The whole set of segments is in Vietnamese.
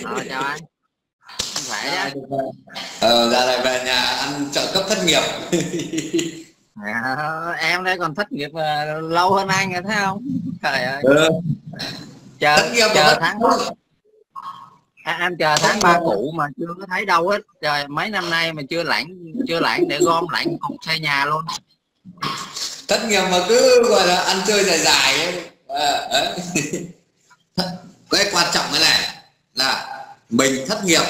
Chào anh. Khỏe nhá. Ra lại về nhà ăn trợ cấp thất nghiệp. Em đây còn thất nghiệp lâu hơn anh rồi thấy không? Trời ơi. Chờ tháng anh chờ tháng 3 cũ mà chưa có thấy đâu hết. Trời, mấy năm nay mà chưa lãnh để gom lãnh cục xây nhà luôn. Thất nghiệp mà cứ gọi là ăn chơi dài dài ấy. Cái quan trọng cái này là mình thất nghiệp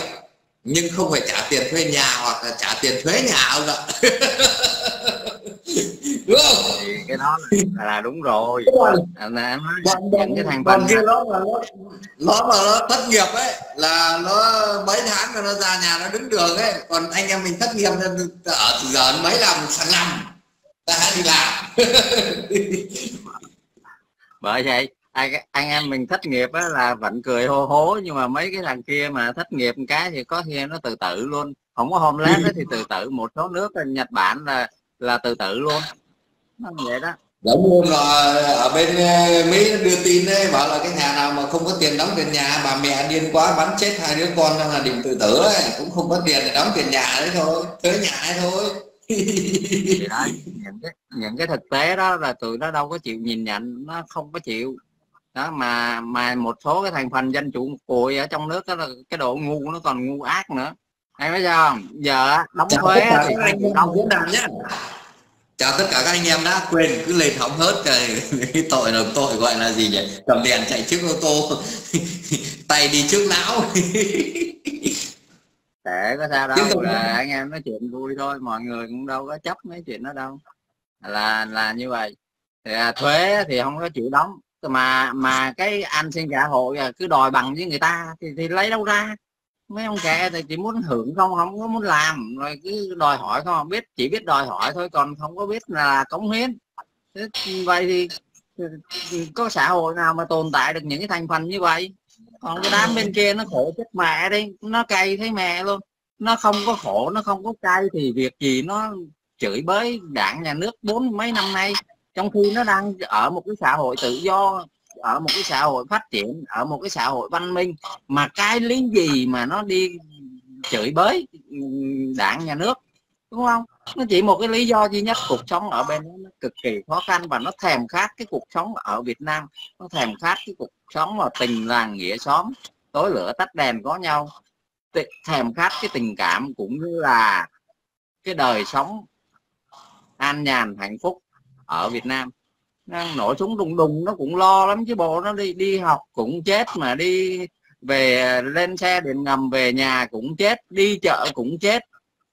nhưng không phải trả tiền thuê nhà hoặc là trả tiền thuế nhà ông ạ. Đúng không? Thì cái đó là đúng rồi. Những cái thằng bạn kia nó thất nghiệp ấy là nó mấy tháng rồi nó ra nhà nó đứng đường ấy, còn anh em mình thất nghiệp ở từ giờ mấy làm sáng năm ta đi làm. Bởi vậy anh em mình thất nghiệp á là vẫn cười hô hố, nhưng mà mấy cái thằng kia mà thất nghiệp một cái thì có khi nó tự tử luôn, không có hôm lát thì tự tử. Một số nước Nhật Bản là tự tử luôn, không vậy đó. Đúng luôn, là ở bên Mỹ đưa tin đấy, bảo là cái nhà nào mà không có tiền đóng tiền nhà, bà mẹ điên quá bắn chết hai đứa con đang là định tự tử ấy, cũng không có tiền để đóng tiền nhà đấy thôi, thuế nhà đấy thôi. Thì đó, những cái thực tế đó là tụi nó đâu có chịu nhìn nhận, nó không có chịu đó, mà một số cái thành phần dân chủ cùi ở trong nước đó là cái độ ngu nó còn ngu ác nữa, anh biết không? Giờ đóng thuế thì đóng nhá. Chào tất cả các anh em đã quên cứ lên hóng hớt trời, cái tội là tội gọi là gì nhỉ, cầm đèn chạy trước ô tô tay đi trước não. Để có sao đâu, là anh em nói chuyện vui thôi, mọi người cũng đâu có chấp mấy chuyện đó đâu, là như vậy. Thì thuế thì không có chịu đóng, mà cái an sinh xã hội cứ đòi bằng với người ta thì lấy đâu ra. Mấy ông trẻ thì chỉ muốn hưởng không, không có muốn làm, rồi cứ đòi hỏi không biết, chỉ biết đòi hỏi thôi, còn không có biết là cống hiến. Vậy thì có xã hội nào mà tồn tại được những cái thành phần như vậy? Còn cái đám bên kia nó khổ chết mẹ đi, nó cay thấy mẹ luôn, nó không có khổ, nó không có cay thì việc gì nó chửi bới đảng nhà nước bốn mấy năm nay, trong khi nó đang ở một cái xã hội tự do, ở một cái xã hội phát triển, ở một cái xã hội văn minh, mà cái lý gì mà nó đi chửi bới đảng nhà nước, đúng không? Nó chỉ một cái lý do duy nhất, cuộc sống ở bên đó nó cực kỳ khó khăn và nó thèm khát cái cuộc sống ở Việt Nam, nó thèm khát cái cuộc sống mà tình làng nghĩa xóm, tối lửa tắt đèn có nhau, thèm khát cái tình cảm cũng như là cái đời sống an nhàn hạnh phúc ở Việt Nam. Nổ súng đùng đùng nó cũng lo lắm chứ bộ, nó đi học cũng chết, mà đi về lên xe điện ngầm về nhà cũng chết, đi chợ cũng chết.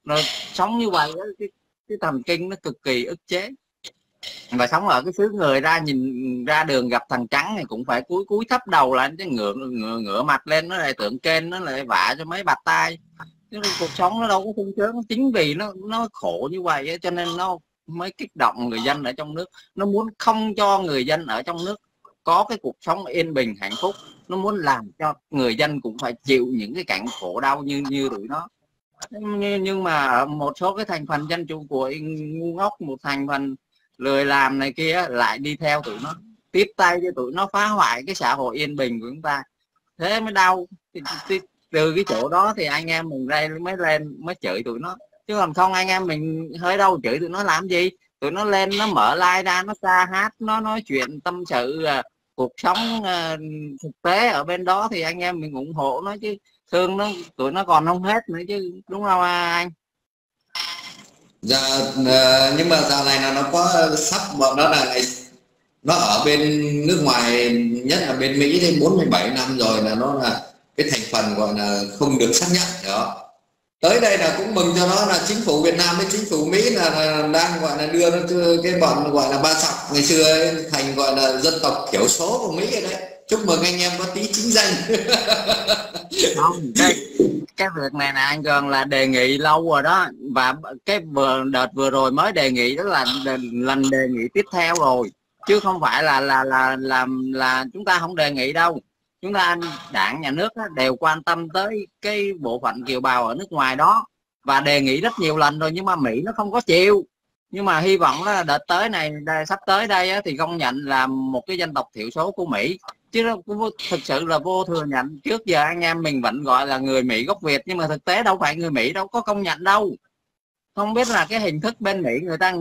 Rồi sống như vậy đó, cái thần kinh nó cực kỳ ức chế. Và sống ở cái xứ người ra, nhìn ra đường gặp thằng trắng thì cũng phải cúi thấp đầu lại, cái ngửa mặt lên, nó lại tưởng kênh, nó lại vả cho mấy bạt tai. Chứ cuộc sống nó đâu có sung sướng, chính vì nó khổ như vậy cho nên nó mới kích động người dân ở trong nước. Nó muốn không cho người dân ở trong nước có cái cuộc sống yên bình hạnh phúc, nó muốn làm cho người dân cũng phải chịu những cái cảnh khổ đau như tụi nó. Nhưng mà một số cái thành phần dân chủ của ngu ngốc, một thành phần lười làm này kia lại đi theo tụi nó, tiếp tay cho tụi nó phá hoại cái xã hội yên bình của chúng ta, thế mới đau. Từ cái chỗ đó thì anh em mình mới chửi tụi nó, chứ còn không anh em mình hơi đâu chửi tụi nó làm gì. Tụi nó lên nó mở live ra, nó ca hát, nó nói chuyện tâm sự cuộc sống thực tế ở bên đó thì anh em mình ủng hộ nó chứ, thương nó tụi nó còn không hết nữa chứ, đúng không anh? Dạ, nhưng mà dạo này là nó có sắp, bọn nó là nó ở bên nước ngoài, nhất là bên Mỹ thì 47 năm rồi, là nó là cái thành phần gọi là không được xác nhận đó. Tới đây là cũng mừng cho nó là chính phủ Việt Nam với chính phủ Mỹ là đang gọi là đưa nó cái bọn gọi là Ba Sọc ngày xưa ấy, thành gọi là dân tộc thiểu số của Mỹ rồi đấy. Chúc mừng anh em có tí chính danh. Không, cái việc này là anh Cường là đề nghị lâu rồi đó, và cái đợt vừa rồi mới đề nghị đó là lần đề nghị tiếp theo rồi, chứ không phải là chúng ta không đề nghị đâu. Chúng ta, đảng nhà nước đều quan tâm tới cái bộ phận kiều bào ở nước ngoài đó và đề nghị rất nhiều lần rồi, nhưng mà Mỹ nó không có chịu. Nhưng mà hy vọng là đợt tới này, sắp tới đây thì công nhận là một cái dân tộc thiểu số của Mỹ chứ cũng thực sự là vô thừa nhận. Trước giờ anh em mình vẫn gọi là người Mỹ gốc Việt, nhưng mà thực tế đâu phải người Mỹ đâu có công nhận đâu. Không biết là cái hình thức bên Mỹ người ta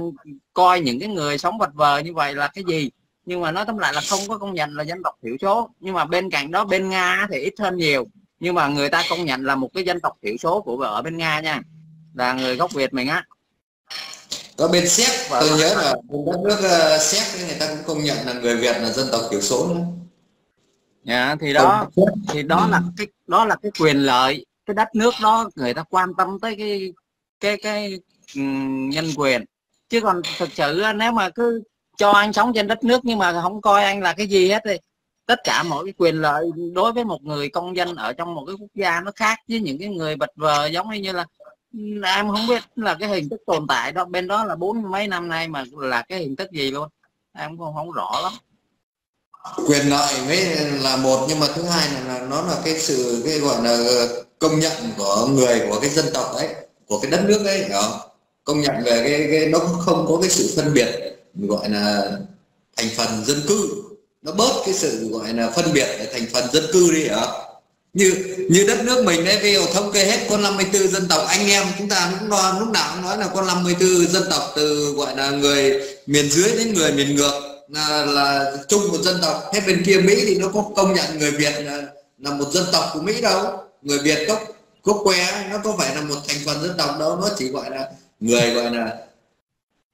coi những cái người sống vật vờ như vậy là cái gì, nhưng mà nói tóm lại là không có công nhận là dân tộc thiểu số. Nhưng mà bên cạnh đó bên Nga thì ít hơn nhiều, nhưng mà người ta công nhận là một cái dân tộc thiểu số của ở bên Nga nha, là người gốc Việt mình á. Ở bên Séc, tôi nhớ là đất nước Séc người ta cũng công nhận là người Việt là dân tộc thiểu số nữa. Dạ, thì đó là cái quyền lợi, cái đất nước đó người ta quan tâm tới cái nhân quyền. Chứ còn thực sự nếu mà cứ cho anh sống trên đất nước nhưng mà không coi anh là cái gì hết thì tất cả mọi cái quyền lợi đối với một người công dân ở trong một cái quốc gia nó khác với những cái người vật vờ. Giống như là em không biết là cái hình thức tồn tại đó bên đó là 40 mấy năm nay mà là cái hình thức gì luôn em cũng không rõ lắm. Quyền lợi mới là một, nhưng mà thứ hai là nó là cái sự cái gọi là công nhận của người, của cái dân tộc ấy, của cái đất nước ấy, hiểu không? Công nhận về cái nó không có cái sự phân biệt gọi là thành phần dân cư, nó bớt cái sự gọi là phân biệt về thành phần dân cư đi, hả? Như đất nước mình đấy, ví dụ thống kê hết con 54 dân tộc, anh em chúng ta cũng lo lúc nào cũng nói là con 54 dân tộc, từ gọi là người miền dưới đến người miền ngược là chung một dân tộc. Thế bên kia Mỹ thì nó có công nhận người Việt là một dân tộc của Mỹ đâu, người Việt gốc que nó có phải là một thành phần dân tộc đâu, nó chỉ gọi là người gọi là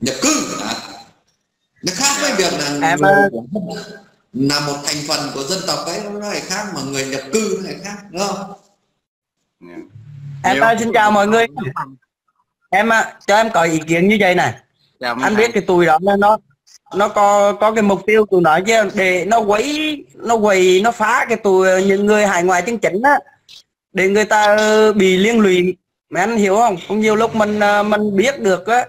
nhập cư, hả? Nó khác với việc là một thành phần của dân tộc ấy, nó lại khác, mà người nhập cư nó lại khác, đúng không? Em ơi, xin chào mọi người. Em cho em có ý kiến như vậy này. Chào anh biết cái tụi đó nó có cái mục tiêu của nó chứ, để nó quấy nó phá cái tụi những người hải ngoại chân chính á, để người ta bị liên lụy. Mà anh hiểu không? Cũng nhiều lúc mình biết được á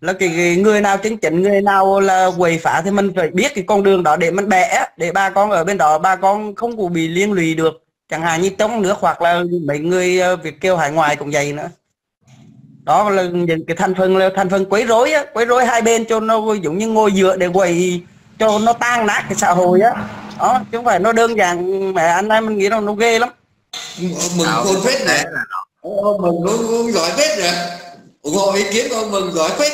là cái người nào chính chính, người nào là quậy phá thì mình phải biết cái con đường đó để mình bẻ, để bà con ở bên đó bà con không có bị liên lụy được, chẳng hạn như trong nước hoặc là mấy người Việt kiều hải ngoại cũng vậy nữa. Đó là những cái thành phần quấy rối hai bên cho nó giống như ngồi dựa để quậy cho nó tan nát cái xã hội á. Đó, chứ không phải nó đơn giản mẹ anh em mình nghĩ đâu, nó ghê lắm. Mừng khôn phết này, mừng luôn giỏi phết rồi. Ủng hộ ý kiến của ông Mừng giỏi phết.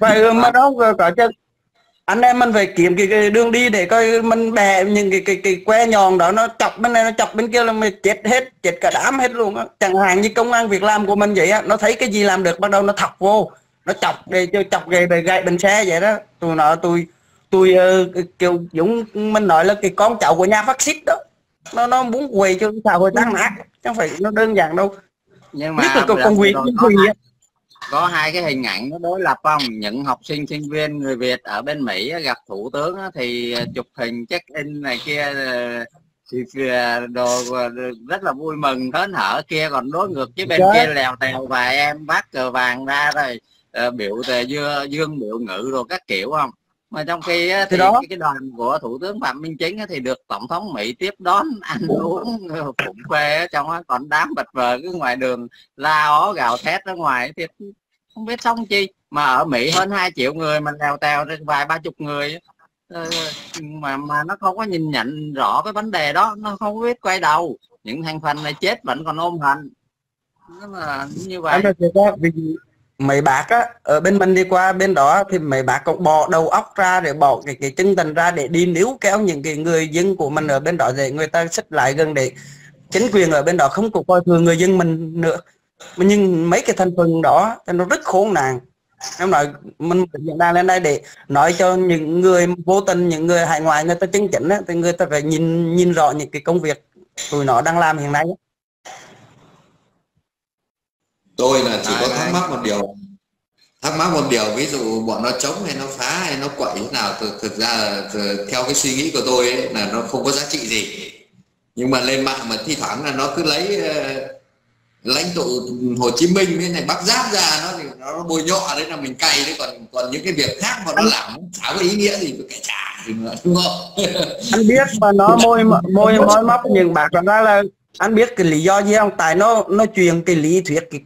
Vậy mà đó cả chân anh em mình phải kiếm cái đường đi để coi mình bè những cái que nhòn đó, nó chọc bên này nó chọc bên kia là mình chết hết, chết cả đám hết luôn á. Chẳng hạn như công an việc làm của mình vậy á, nó thấy cái gì làm được bắt đầu nó thọc vô, nó chọc để cho chọc gậy bề gậy bình xe vậy đó. Tụi nó tôi kiểu Dũng mình nói là cái con cháu của nhà phát xít đó, nó muốn quỳ cho xã hội tan nát, chẳng phải nó đơn giản đâu. Nhưng mà có hai cái hình ảnh nó đối lập không? Những học sinh sinh viên người Việt ở bên Mỹ gặp thủ tướng thì chụp hình check in này kia thì đồ rất là vui mừng hớn hở kia, còn đối ngược với bên kia lèo tèo vài em vác cờ vàng ra rồi biểu tề dương biểu ngữ rồi các kiểu không? Mà trong khi thì đó, cái đoàn của thủ tướng Phạm Minh Chính thì được tổng thống Mỹ tiếp đón ăn uống cũng phê, trong còn đám bật vờ cứ ngoài đường la ó gào thét ra ngoài thì không biết xong chi. Mà ở Mỹ hơn 2 triệu người mình đèo tèo vài 30 người mà nó không có nhìn nhận rõ cái vấn đề đó, nó không biết quay đầu. Những thành phần này chết vẫn còn ôm hận, là như vậy. Mấy bác á, ở bên mình đi qua bên đó thì mấy bác cũng bỏ đầu óc ra để bỏ cái chân tình ra để đi níu kéo những cái người dân của mình ở bên đó để người ta xích lại gần, để chính quyền ở bên đó không có coi thường người dân mình nữa. Nhưng mấy cái thành phần đó nó rất khốn nạn. Em nói mình đang lên đây để nói cho những người vô tình, những người hải ngoại người ta chứng chỉnh á, thì người ta phải nhìn rõ những cái công việc tụi nó đang làm hiện nay. Tôi là chỉ có thắc mắc một điều, ví dụ bọn nó chống hay nó phá hay nó quậy thế nào, thực ra là theo cái suy nghĩ của tôi ấy, là nó không có giá trị gì. Nhưng mà lên mạng mà thi thoảng là nó cứ lấy lãnh tụ Hồ Chí Minh với này Bác Giáp ra, nó bôi nhọ đấy là mình cay đấy, còn những cái việc khác mà nó làm chả có ý nghĩa gì, cái chả gì nữa, đúng không? Anh biết mà nó môi móc những bạc ra là anh biết cái lý do gì không? Tại nó truyền cái lý thuyết, cái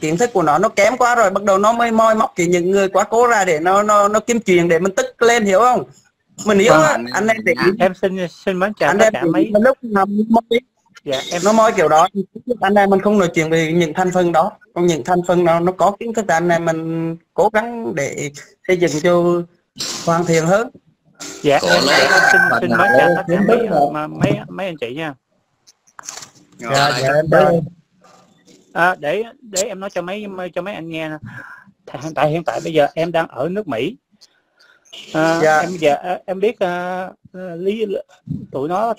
kiến thức của nó kém quá rồi, bắt đầu nó mới moi móc cái những người quá cố ra để nó kiếm chuyện để mình tức lên, hiểu không? Mình hiểu á, anh đang tìm em xin mến chào tất cả mấy lúc dạ, em nó nói kiểu đó anh em mình không nói chuyện về những thành phần đó, còn những thành phần nào nó có kiến thức thì anh em mình cố gắng để xây dựng cho hoàn thiện hơn. Dạ em xin mến chào tất cả mấy anh chị nha. Rồi, dạ, để em nói cho mấy anh nghe. Hiện tại bây giờ em đang ở nước Mỹ. Dạ. Em biết tụi nó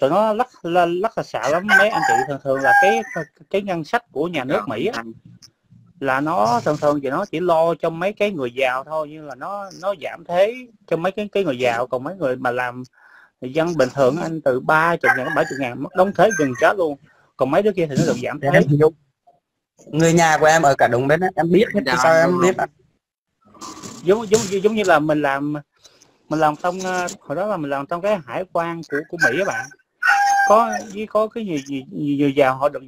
rất là xạo lắm mấy anh chị. Thường là cái ngân sách của nhà nước Mỹ á, là nó thường thì nó chỉ lo cho mấy cái người giàu thôi, nhưng là nó giảm thế cho mấy cái người giàu, còn mấy người mà làm dân bình thường anh từ 30.000 đến 70.000 mất đóng thế gần chết luôn, còn mấy đứa kia thì nó được giảm thế. Người nhà của em ở cả Đồng Đến, em biết hết. Sao em biết anh? Giống như là mình làm trong hồi đó là mình làm trong cái hải quan của Mỹ các bạn. Có cái gì người giàu họ được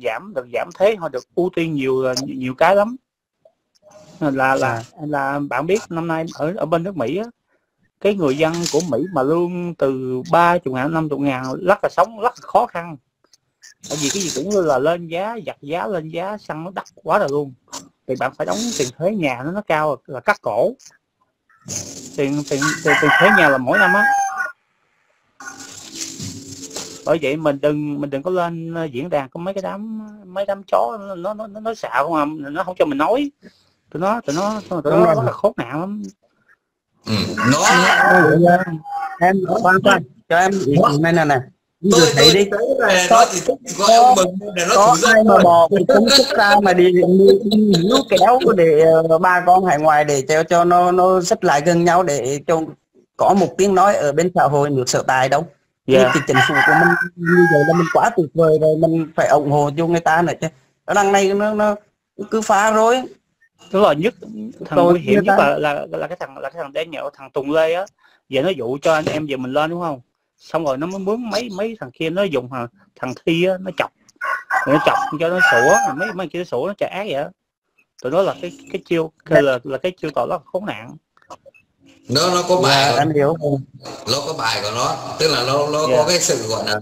giảm thế, họ được ưu tiên nhiều cái lắm. Là bạn biết năm nay ở bên nước Mỹ á, cái người dân của Mỹ mà lương từ 30.000 đến 50.000 rất là sống rất là khó khăn. Tại vì cái gì cũng như là lên giá, giặt giá, lên giá, xăng nó đắt quá rồi luôn. Thì bạn phải đóng tiền thuế nhà nó cao là cắt cổ. Tiền thuế nhà là mỗi năm á. Bởi vậy mình đừng có lên diễn đàn có mấy đám chó nó xạo không à, nó không cho mình nói. Tụi nó rất là khốn nạn lắm. Em khoan coi, cho em này nè. Tôi thấy đi có gì gọi ông Mừng để nó thử ai mà bò thì cũng xúc ra mà đi níu kéo để ba con hải ngoại để cho nó xích lại gần nhau để cho có một tiếng nói ở bên xã hội được sở tài đâu. Thì chính phủ của mình như vậy là mình quá tuyệt vời rồi, mình phải ủng hộ cho người ta nữa chứ. Ở đằng này nó cứ phá rối. Đúng rồi, nhất thằng nguy hiểm nhất là cái thằng đen nhậu, thằng Tùng Lê á, giờ nó dụ cho anh em giờ mình lên đúng không? Xong rồi nó mới mướn mấy thằng kia, nó dùng thằng Thi á, nó chọc cho nó sủa, mấy kia nó sủa nó chạy ác vậy đó. Tụi nó là cái chiêu là cái chiêu tội rất là khốn nạn. Nó có bài của nó, tức là nó có cái sự gọi là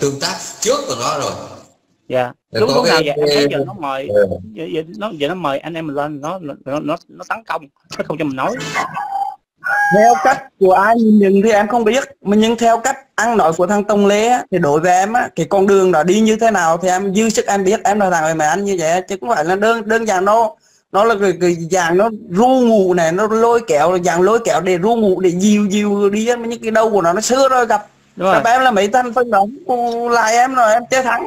tương tác trước của nó rồi. Dạ. Đúng lúc nào vậy giờ nó mời giờ nó mời anh em mình lên, nó tấn công, nó không cho mình nói. Theo cách của ai nhìn thì em không biết, nhưng theo cách ăn nói của thằng Tông Lê á, thì đối với em á, cái con đường đó đi như thế nào thì em dư sức em biết, em nói thằng mày ăn như vậy chứ không phải là đơn giản đâu. Nó là cái dạng nó ru ngụ này, nó lôi kéo để ru ngụ để dìu đi, những cái đầu của nó xưa rồi gặp. Gặp em là mấy thanh phân động lại em rồi em chơi thắng.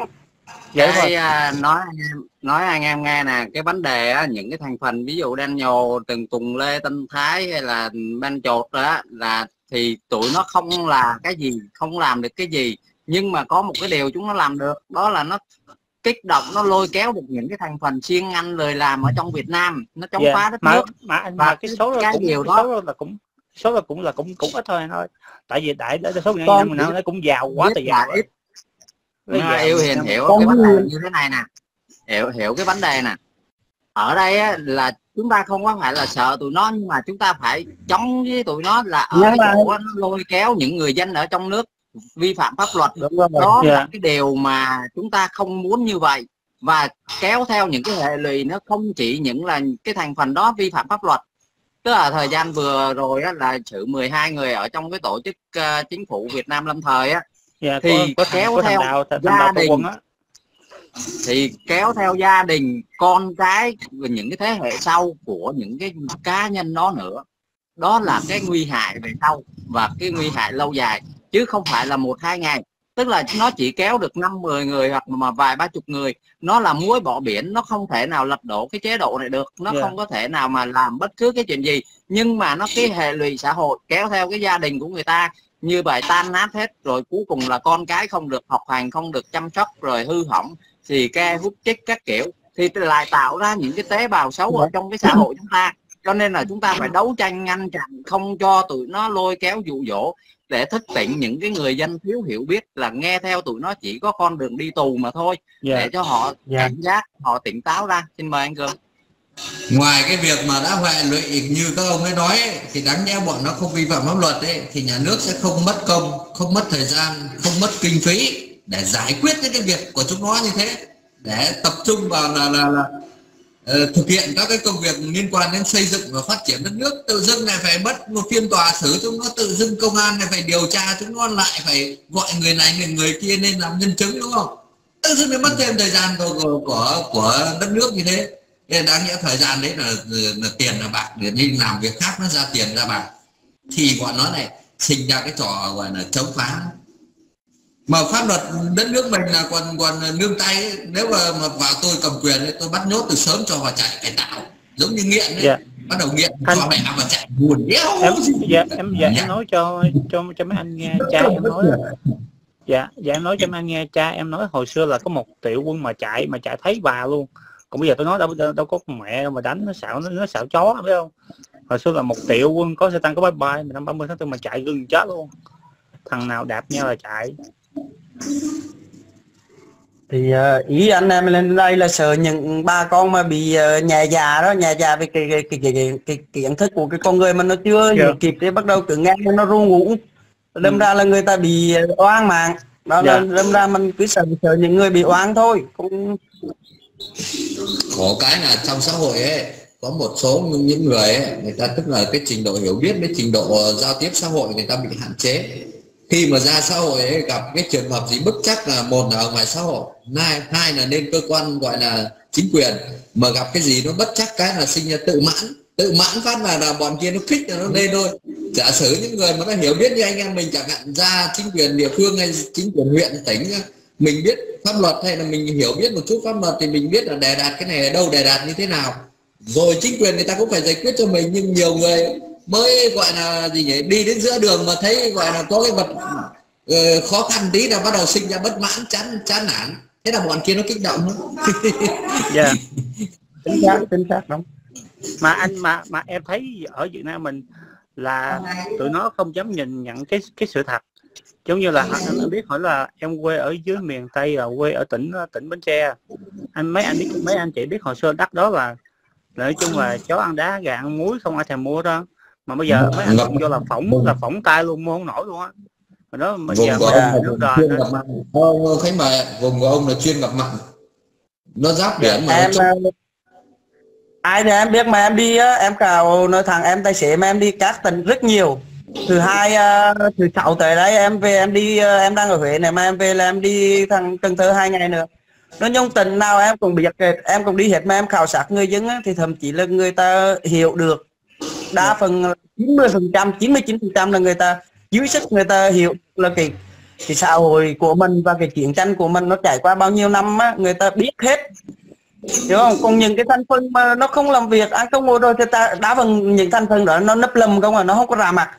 Vậy nói anh em nghe nè, cái vấn đề á, những cái thành phần ví dụ Đen Nhồ, Tùng Lê, Tân Thái hay là Ban Chột đó, là thì tụi nó không là cái gì, không làm được cái gì, nhưng mà có một cái điều chúng nó làm được, đó là nó kích động, nó lôi kéo được những cái thành phần siêng năng lười làm ở trong Việt Nam, nó chống phá đất nước. Mà cái số đó cũng ít thôi anh ơi, tại vì đại số người dân mình nó cũng giàu quá thì giàu ít. Yêu Hiền hiểu cái vấn đề như thế này nè, hiểu cái vấn đề nè. Ở đây á, là chúng ta không có phải là sợ tụi nó, nhưng mà chúng ta phải chống với tụi nó là ở cái chỗ nó lôi kéo những người dân ở trong nước vi phạm pháp luật. Đó là cái điều mà chúng ta không muốn như vậy, và kéo theo những cái hệ lụy nó không chỉ những là cái thành phần đó vi phạm pháp luật. Tức là thời gian vừa rồi á, là xử 12 người ở trong cái tổ chức chính phủ Việt Nam lâm thời á. Thì kéo theo gia đình, con cái và những cái thế hệ sau của những cái cá nhân đó nữa. Đó là cái nguy hại về sau và cái nguy hại lâu dài, chứ không phải là 1-2 ngày. Tức là nó chỉ kéo được 5-10 người hoặc mà vài ba chục người, nó là muối bỏ biển, nó không thể nào lật đổ cái chế độ này được, nó không có thể nào mà làm bất cứ cái chuyện gì. Nhưng mà nó cái hệ lụy xã hội kéo theo cái gia đình của người ta như vậy tan nát hết, rồi cuối cùng là con cái không được học hành, không được chăm sóc, rồi hư hỏng thì ke hút chích các kiểu, thì lại tạo ra những cái tế bào xấu ở trong cái xã hội chúng ta. Cho nên là chúng ta phải đấu tranh ngăn chặn, không cho tụi nó lôi kéo dụ dỗ để thức tỉnh những cái người dân thiếu hiểu biết, là nghe theo tụi nó chỉ có con đường đi tù mà thôi. Để cho họ cảnh giác, họ tỉnh táo ra. Xin mời anh Cường. Ngoài cái việc mà đã huệ lụy như các ông ấy nói ấy, thì đáng nhẽ bọn nó không vi phạm pháp luật ấy, thì nhà nước sẽ không mất công, không mất thời gian, không mất kinh phí để giải quyết những cái việc của chúng nó như thế, để tập trung vào là thực hiện các cái công việc liên quan đến xây dựng và phát triển đất nước. Tự dưng này phải mất một phiên tòa xử chúng nó, tự dưng công an này phải điều tra chúng nó, lại phải gọi người này người kia nên làm nhân chứng, đúng không? Tự dưng này mất thêm thời gian của đất nước như thế. Đáng nghĩa thời gian đấy là tiền là bạc để đi làm việc khác, nó ra tiền ra bạc, thì bọn nó này sinh ra cái trò gọi là chống phá. Mà pháp luật đất nước mình là còn nương tay ấy. Nếu mà vào tôi cầm quyền ấy, tôi bắt nhốt từ sớm cho vào chạy cải tạo, giống như nghiện ấy. Yeah. Bắt đầu nghiện cho mẹ vào chạy buồn đéo. Em nói cho mấy anh nghe, cha em nói. Dạ em nói cho mấy anh nghe, cha em nói hồi xưa là có một triệu quân mà chạy thấy bà luôn. Còn bây giờ tôi nói đâu có mẹ đâu mà đánh, nó xạo chó, phải không? Hồi xưa là 1 triệu quân có xe tăng có bye bye, mà năm 30 tháng 4 mà chạy gần chết luôn. Thằng nào đạp nhau là chạy. Thì ý anh em lên đây là sợ những ba con mà bị nhà già đó, nhà già vì cái nhận thức của cái con người mà nó chưa kịp thì bắt đầu cứ nghe nó ru ngủ. Đâm ra là người ta bị oan mạng. Đó là đâm ra mình cứ sợ những người bị oan thôi. Cũng có cái là trong xã hội ấy, có một số những người ấy, người ta tức là cái trình độ hiểu biết với trình độ giao tiếp xã hội người ta bị hạn chế. Khi mà ra xã hội ấy, gặp cái trường hợp gì bất chắc là một là ở ngoài xã hội, hai là nên cơ quan gọi là chính quyền, mà gặp cái gì nó bất chắc cái là sinh ra tự mãn phát là bọn kia nó khích là nó lên thôi. Giả sử những người mà nó hiểu biết như anh em mình chẳng hạn, ra chính quyền địa phương hay chính quyền huyện tỉnh, mình biết pháp luật hay là mình hiểu biết một chút pháp luật thì mình biết là đề đạt cái này ở đâu, đề đạt như thế nào, rồi chính quyền người ta cũng phải giải quyết cho mình. Nhưng nhiều người mới gọi là gì nhỉ, đi đến giữa đường mà thấy gọi là có cái vật khó khăn tí là bắt đầu sinh ra bất mãn, chán nản, thế là bọn kia nó kích động luôn. Dạ, chính xác đúng. Mà anh mà em thấy ở Việt Nam mình là tụi nó không dám nhìn nhận cái sự thật. Giống như là anh biết hỏi là em quê ở dưới miền Tây, là quê ở tỉnh Bến Tre. Mấy anh chị biết hồi xưa đất đó là nói chung là chó ăn đá gà ăn muối, không ai thèm mua đó. Mà bây giờ mấy anh không vô là phỏng tay luôn, mua không nổi luôn á. Mà đó bây giờ thấy mà vùng của ông là chuyên gặp mặn. Nó giáp biển mà ai thì em biết, mà em đi á, em cào nói thằng em tài xế mà em đi các tỉnh rất nhiều. Thứ 6 tới đây em về, em đi, em đang ở Huế này mà em về là em đi thằng Cần Thơ 2 ngày nữa. Nó nhông tình nào em cũng bị giật kẹt, em cũng đi hết. Mà em khảo sát người dân á, thì thậm chí là người ta hiểu được đa phần 90%, 99% là người ta dưới sức, người ta hiểu là cái xã hội của mình và cái chiến tranh của mình nó trải qua bao nhiêu năm á, người ta biết hết. Hiểu không? Còn những cái thành phần mà nó không làm việc, ăn không ngồi rồi thì ta đá vào những thành phần đó, nó nấp lầm không à, nó không có ra mặt.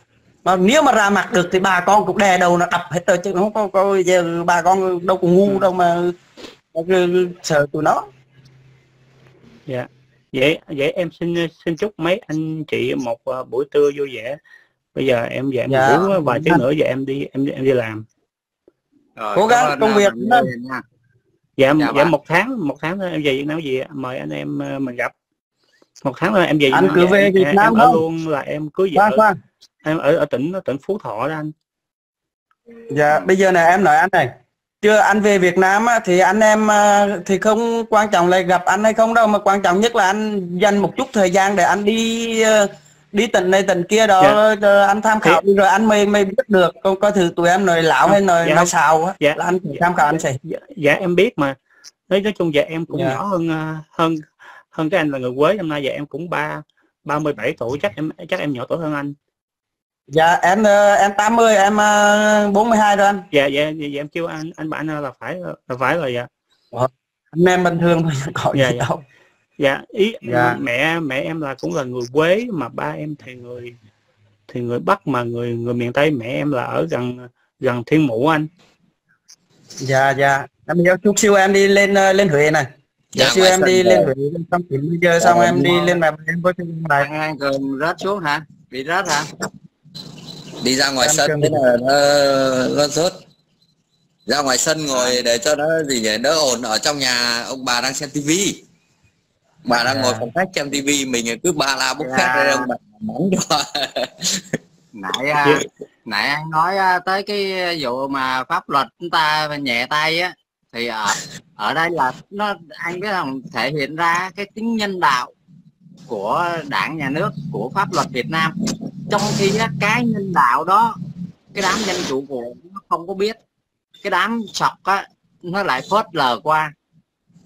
Mà nếu mà ra mặt được thì bà con cũng đè đầu nó đập hết rồi, chứ nó không có giờ bà con đâu cũng ngu đâu mà sợ tụi nó. Dạ. Vậy em xin chúc mấy anh chị một buổi trưa vui vẻ. Bây giờ em về em ngủ vài tiếng nữa giờ em đi làm. Rồi, cố gắng công việc. Dạ, 1 tháng nữa em về Việt Nam gì mời anh em mình gặp. 1 tháng nữa em về Việt Nam. Anh cứ về Việt Nam đó luôn là em cưới vợ. Em ở tỉnh Phú Thọ đó anh. Dạ, bây giờ này em nói anh này, chưa anh về Việt Nam á, thì anh em thì không quan trọng là gặp anh hay không đâu, mà quan trọng nhất là anh dành một chút thời gian để anh đi tỉnh này tỉnh kia đó. Dạ. Anh tham khảo thì rồi anh mới biết được. Còn có thử tụi em nói lão hay nói xào á, là anh tham khảo anh sẽ. Dạ em biết mà. Nói chung dạ em cũng nhỏ hơn cái anh là người Quế, năm nay dạ em cũng 37 tuổi, chắc em nhỏ tuổi hơn anh. Dạ em 80, em 42 rồi anh. Dạ em kêu anh bạn là phải rồi. Dạ. Anh em bình thường thôi, có gì đâu. Dạ ý mẹ em là cũng là người Quế, mà ba em thì người Bắc, mà người miền Tây. Mẹ em là ở gần Thiên Mụ anh. Dạ. Em hiểu, chút siêu em đi lên Huế này. Dạ, siêu em đi lên Huế xong bây giờ xong em đi lên mà em có thêm bài ăn cơm rớt xuống hả? Bị rớt hả? Đi ra ngoài sân thế là nó rớt. Ra ngoài sân ngồi để cho nó gì nhỉ, đỡ ồn. Ở trong nhà ông bà đang xem tivi. Mà đang ngồi phòng khách xem tivi, mình cứ ba la bút khác ra đâu mà mỏng cho. Nãy anh nói tới cái vụ mà pháp luật chúng ta nhẹ tay á, thì ở đây là nó, anh biết không, thể hiện ra cái tính nhân đạo của đảng, nhà nước, của pháp luật Việt Nam. Trong khi cái nhân đạo đó, cái đám dân chủ của nó không có biết, cái đám sọc á nó lại phớt lờ qua,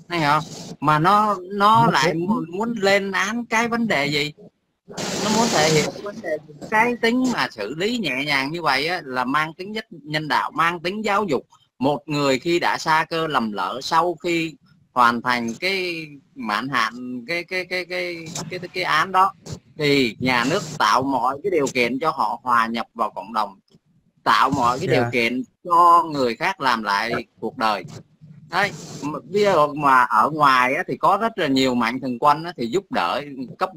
thấy không? Mà nó lại muốn lên án cái vấn đề gì, nó muốn thể hiện cái vấn đề gì. Cái tính mà xử lý nhẹ nhàng như vậy á, là mang tính nhất nhân đạo, mang tính giáo dục. Một người khi đã sa cơ lầm lỡ, sau khi hoàn thành cái mãn hạn cái án đó, thì nhà nước tạo mọi cái điều kiện cho họ hòa nhập vào cộng đồng, tạo mọi cái điều kiện cho người khác làm lại cuộc đời. Đấy, bây giờ mà ở ngoài á, thì có rất là nhiều mạnh thường quân á, thì giúp đỡ,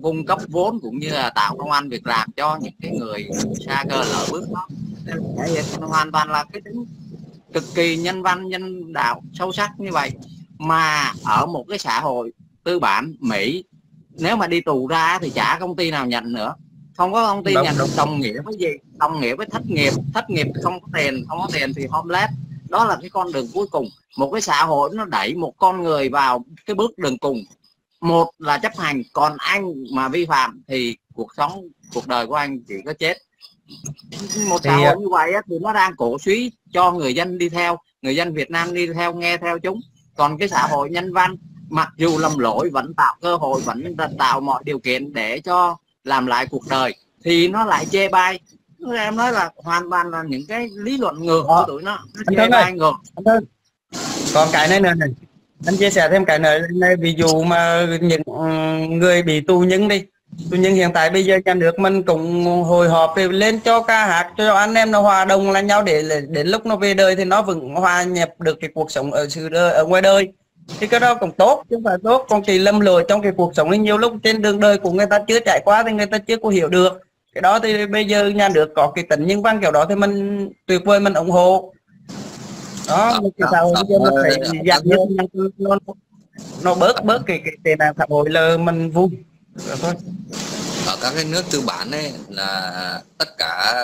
cung cấp vốn cũng như là tạo công ăn việc làm cho những cái người sa cơ lỡ bước đó. Hoàn toàn là cái tính cực kỳ nhân văn, nhân đạo sâu sắc như vậy. Mà ở một cái xã hội tư bản Mỹ, nếu mà đi tù ra thì chả công ty nào nhận nữa, không có công ty nhận. Đồng nghĩa với gì? Đồng nghĩa với thất nghiệp không có tiền, thì homeless. Đó là cái con đường cuối cùng. Một cái xã hội nó đẩy một con người vào cái bước đường cùng, một là chấp hành, còn anh mà vi phạm thì cuộc đời của anh chỉ có chết. Một xã hội như vậy thì nó đang cổ suý cho người dân đi theo, người dân Việt Nam đi theo, nghe theo chúng. Còn cái xã hội nhân văn, mặc dù lầm lỗi vẫn tạo cơ hội, vẫn tạo mọi điều kiện để cho làm lại cuộc đời, thì nó lại chê bai. Em nói là hoàn toàn là những cái lý luận ngược của tụi nó. Chê bai ngược. Còn cái này nữa này, anh chia sẻ thêm cái này, ví dụ mà những người bị tù nhân đi, tù nhân hiện tại bây giờ nhà nước mình cũng hồi họp thì lên cho ca hát, cho anh em nó hòa đồng là nhau, để đến lúc nó về đời thì nó vẫn hòa nhập được cái cuộc sống ở ngoài đời. Thì cái đó cũng tốt chứ không phải tốt. Còn cái lầm lỗi trong cái cuộc sống nhiều lúc trên đường đời của người ta chưa trải qua thì người ta chưa có hiểu được. Cái đó thì bây giờ nhà nước có cái tính nhân văn kiểu đó thì mình tuyệt vời, mình ủng hộ. Đó, cái xã hội phải giảm nó bớt cái tệ nạn xã hội là mình vui. Ở các cái nước tư bản ấy, là tất cả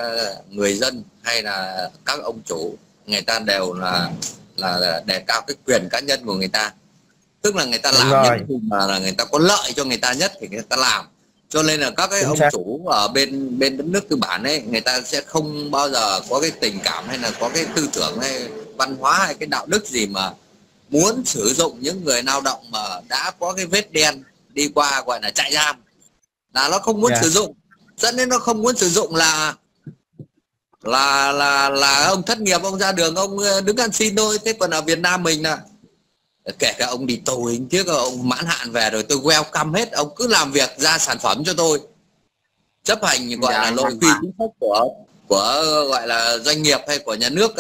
người dân hay là các ông chủ, người ta đều là đề cao cái quyền cá nhân của người ta. Tức là người ta làm nhất mà là người ta có lợi cho người ta nhất thì người ta làm. Cho nên là các cái ông chủ ở bên đất nước tư bản ấy, người ta sẽ không bao giờ có cái tình cảm hay là có cái tư tưởng hay văn hóa hay cái đạo đức gì mà muốn sử dụng những người lao động mà đã có cái vết đen đi qua gọi là trại giam, là nó không muốn sử dụng. Dẫn đến nó không muốn sử dụng là ông thất nghiệp, ông ra đường ông đứng ăn xin thôi. Thế còn ở Việt Nam mình là kể cả ông đi tù hình trước, ông mãn hạn về rồi, tôi welcome hết, ông cứ làm việc ra sản phẩm cho tôi, chấp hành gọi là nội quy chính sách của gọi là doanh nghiệp hay của nhà nước,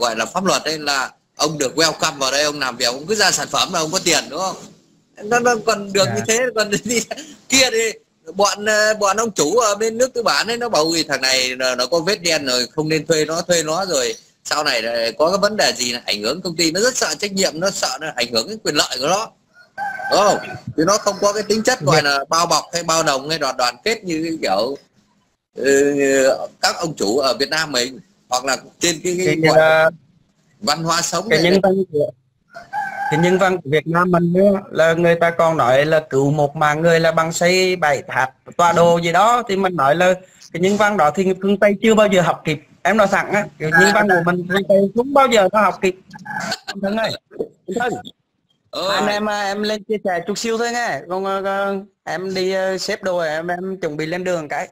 gọi là pháp luật ấy, là ông được welcome vào đây, ông làm việc, ông cứ ra sản phẩm là ông có tiền, đúng không? Nó còn được như thế. Còn đi kia đi, bọn ông chủ ở bên nước tư bản ấy, nó bảo thằng này nó có vết đen rồi, không nên thuê nó rồi sau này có cái vấn đề gì là ảnh hưởng công ty. Nó rất sợ trách nhiệm, nó sợ nó ảnh hưởng cái quyền lợi của nó, đúng không? Chứ nó không có cái tính chất gọi là bao bọc hay bao đồng hay đoàn kết như kiểu các ông chủ ở Việt Nam mình, hoặc là trên cái gọi là văn hóa sống cái nhân văn. Thì nhân văn của Việt Nam mình là người ta còn nói là cứu một mạng người là bằng xây 7 tháp tòa đồ gì đó, thì mình nói là cái nhân văn đó thì phương Tây chưa bao giờ học kịp. Em nói thẳng á, cái nhân văn của mình phương Tây cũng bao giờ nó học kịp. Thằng ơi, anh em lên chia sẻ chút xíu thôi nghe. Còn em đi xếp đồ, em chuẩn bị lên đường cái.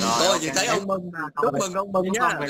Rồi, chỉ thấy ông mừng, chúc mừng ông mừng nhá.